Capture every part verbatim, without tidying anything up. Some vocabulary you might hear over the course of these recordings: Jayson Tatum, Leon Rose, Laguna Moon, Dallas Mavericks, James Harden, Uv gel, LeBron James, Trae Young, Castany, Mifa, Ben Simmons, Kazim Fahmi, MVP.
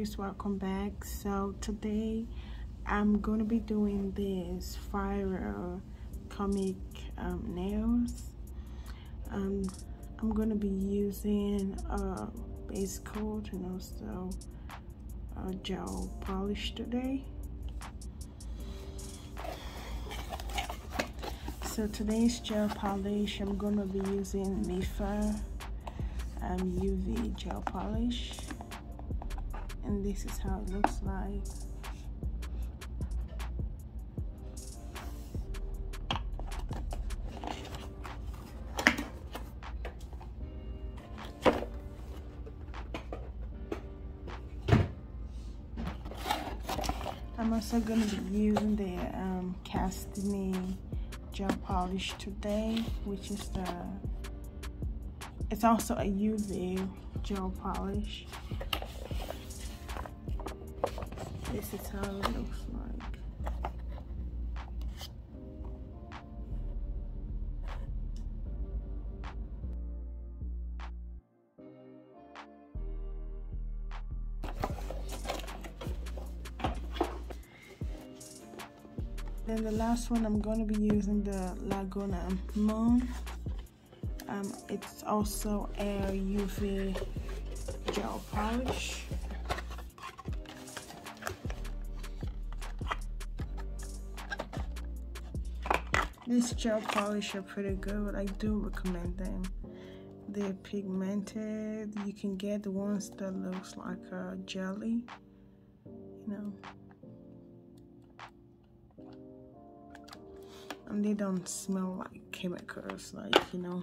beauties, welcome back. So today I'm gonna be doing this viral comic um, nails. um, I'm gonna be using a base coat and also a gel polish today. So today's gel polish, I'm gonna be using Mifa um, U V gel polish, and this is how it looks like. I'm also going to be using the um, Castany gel polish today, which is the, it's also a U V gel polish. This is how it looks like. Then the last one, I'm going to be using the Laguna Moon. Um, it's also a U V gel polish. These gel polish are pretty good. I do recommend them. They're pigmented. You can get the ones that looks like a jelly, you know. And they don't smell like chemicals, like, you know,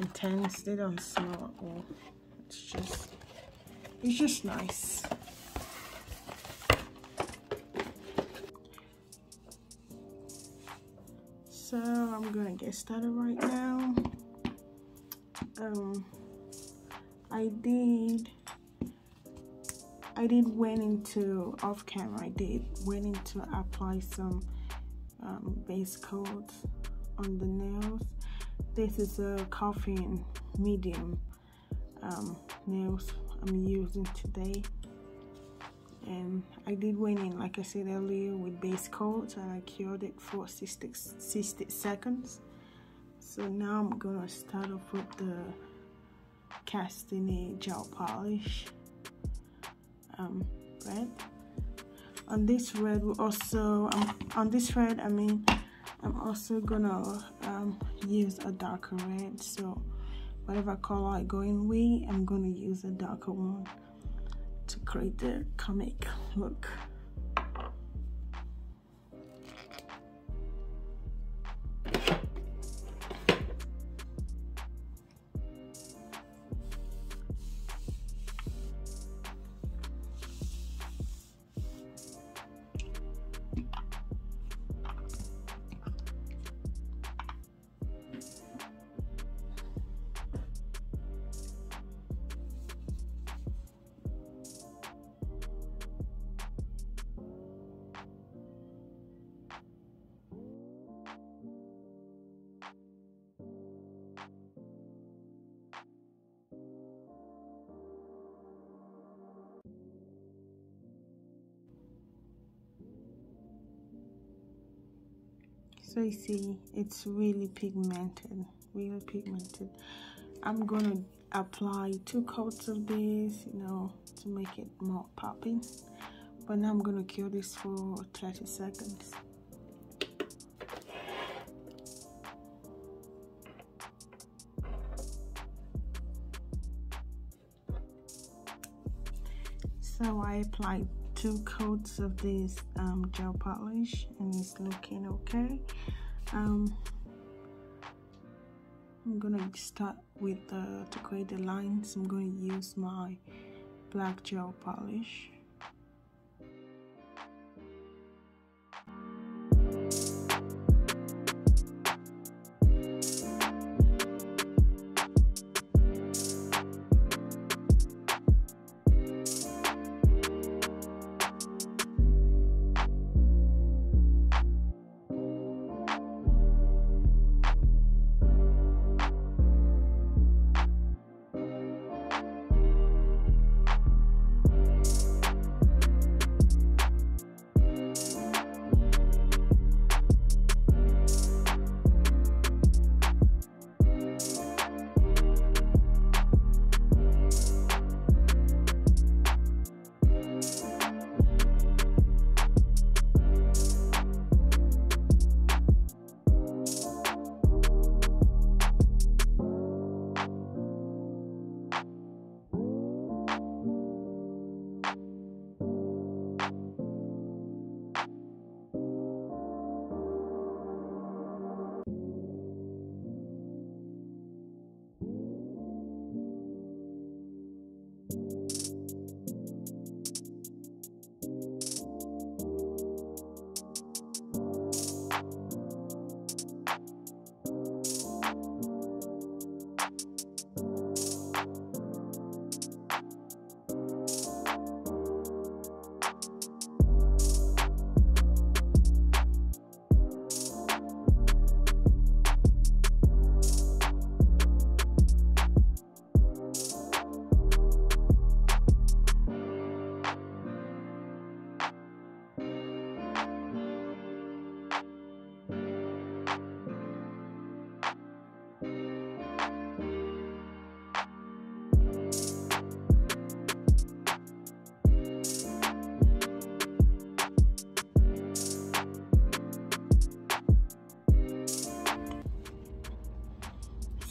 intense. They don't smell at all. It's just, it's just nice. So I'm gonna get started right now. Um, I did, I did went into off camera. I did went into apply some. Um, base coat on the nails. This is a coffee medium um, nails I'm using today, and I did went in, like I said earlier, with base coat, and I cured it for sixty seconds. So now I'm gonna start off with the Castany gel polish um, red. On this red, we also um, on this red, I mean, I'm also gonna um, use a darker red. So whatever color I go in with, I'm gonna use a darker one to create the comic look. So you see, it's really pigmented, really pigmented. I'm gonna apply two coats of this, you know, to make it more popping. But now I'm gonna cure this for thirty seconds. So I applied two coats of this um, gel polish, and it's looking okay. um, I'm gonna start with uh, to create the lines. I'm gonna use my black gel polish.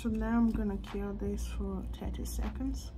So now I'm gonna cure this for thirty seconds.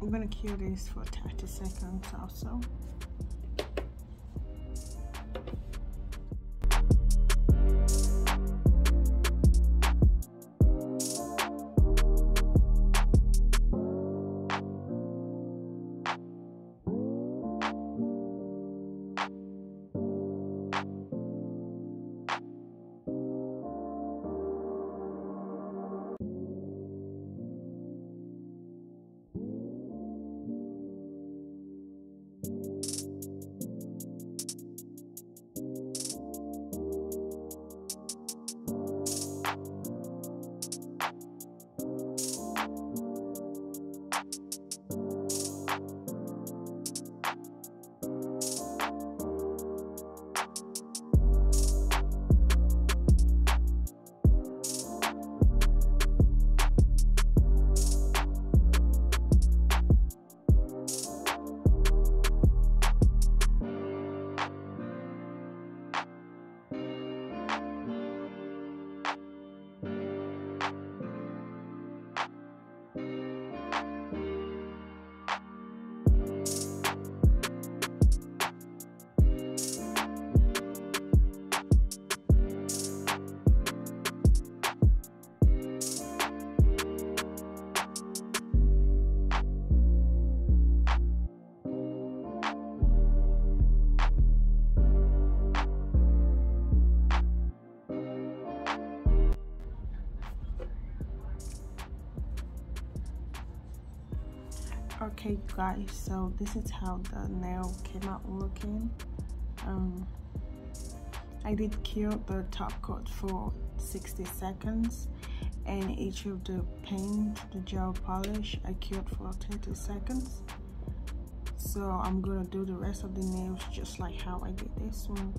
I'm gonna cure this for thirty seconds or so. Okay guys, so this is how the nail came out looking. um I did cure the top coat for sixty seconds, and each of the paint, the gel polish, I cured for thirty seconds. So I'm gonna do the rest of the nails just like how I did this one.